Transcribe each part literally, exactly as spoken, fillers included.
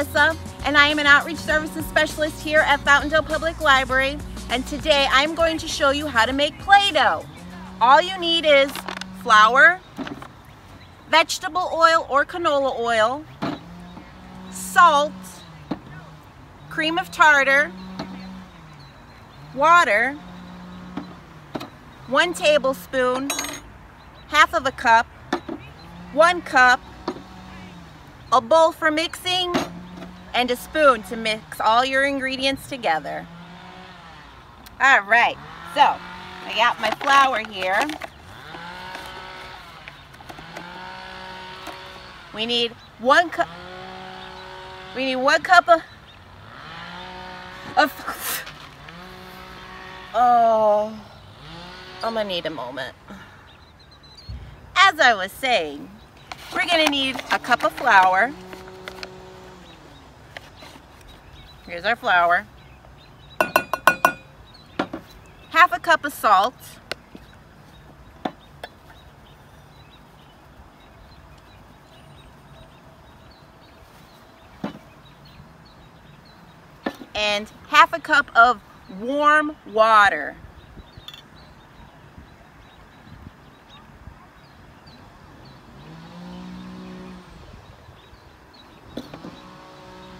Melissa, and I am an Outreach Services Specialist here at Fountaindale Public Library, and today I'm going to show you how to make Play-Doh. All you need is flour, vegetable oil or canola oil, salt, cream of tartar, water, one tablespoon, half of a cup, one cup, a bowl for mixing, and a spoon to mix all your ingredients together. All right, so I got my flour here. We need one cup. We need one cup of. of oh, I'm gonna need a moment. As I was saying, we're going to need a cup of flour. Here's our flour. Half a cup of salt. And half a cup of warm water.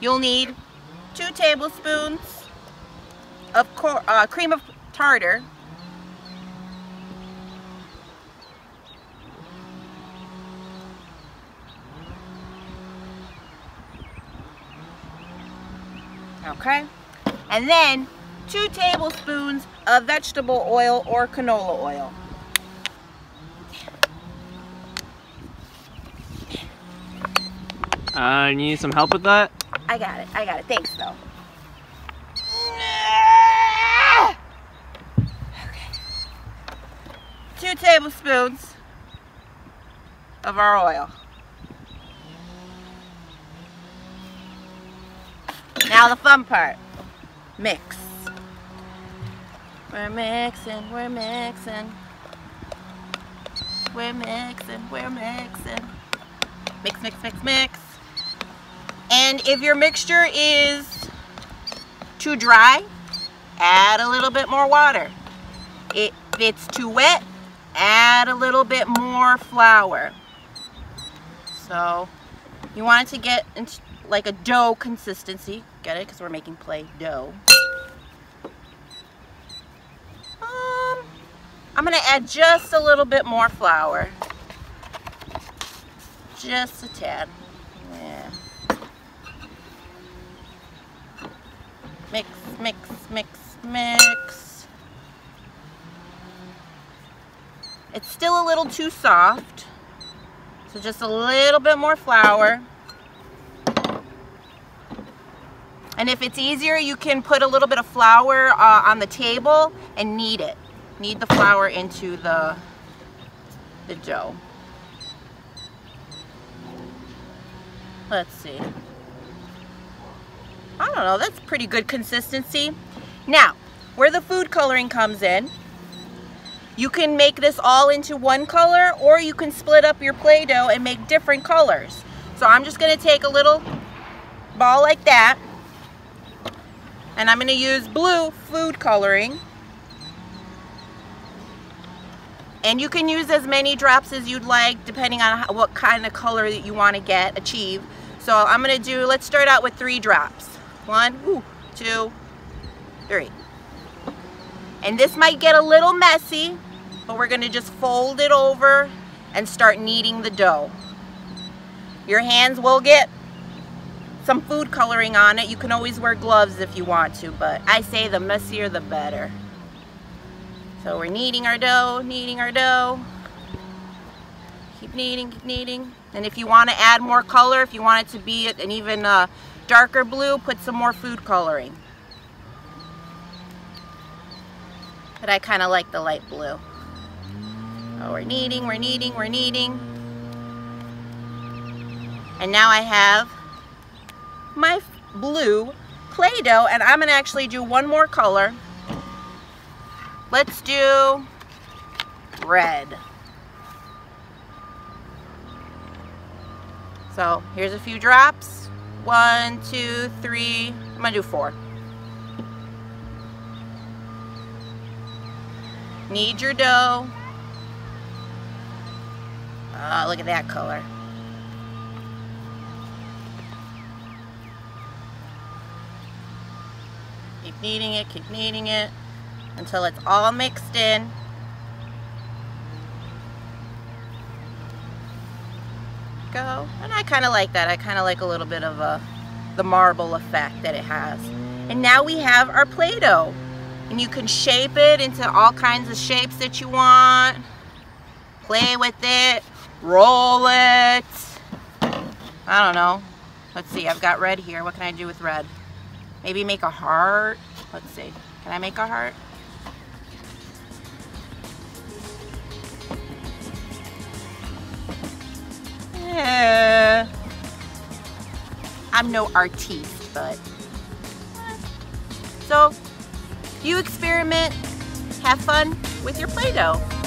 You'll need two tablespoons of uh, cream of tartar, okay, and then two tablespoons of vegetable oil or canola oil. Uh, you need some help with that? I got it, I got it, thanks though. Okay. Two tablespoons of our oil. Now the fun part, mix. We're mixing, we're mixing. We're mixing, we're mixing. Mix, mix, mix, mix. And if your mixture is too dry, add a little bit more water. If it's too wet, add a little bit more flour. So you want it to get into like a dough consistency. Get it? Because we're making Play-Doh. Um, I'm going to add just a little bit more flour. Just a tad. Yeah. Mix, mix, mix, mix. It's still a little too soft, so just a little bit more flour. And if it's easier, you can put a little bit of flour uh, on the table and knead it. Knead the flour into the, the dough. Let's see. I don't know, that's pretty good consistency. Now, where the food coloring comes in, you can make this all into one color, or you can split up your Play-Doh and make different colors. So I'm just gonna take a little ball like that, and I'm gonna use blue food coloring. And you can use as many drops as you'd like, depending on what kind of color that you wanna get, achieve. So I'm gonna do, let's start out with three drops. One, ooh, two, three. And this might get a little messy, but we're gonna just fold it over and start kneading the dough. Your hands will get some food coloring on it. You can always wear gloves if you want to, but I say the messier the better. So we're kneading our dough, kneading our dough. Keep kneading, keep kneading. And if you wanna add more color, if you want it to be an even uh, darker blue, put some more food coloring. But I kind of like the light blue. Oh, we're kneading, we're kneading, we're kneading. And now I have my blue Play-Doh, and I'm gonna actually do one more color. Let's do red. So here's a few drops. One, two, three. I'm gonna do four. Knead your dough. Oh, look at that color. Keep kneading it, keep kneading it until it's all mixed in. Go. And I kind of like that. I kind of like a little bit of a, the marble effect that it has. And now we have our Play-Doh. And you can shape it into all kinds of shapes that you want. Play with it. Roll it. I don't know. Let's see. I've got red here. What can I do with red? Maybe make a heart. Let's see. Can I make a heart? Yeah. I'm no artiste, but... So, you experiment, have fun with your Play-Doh.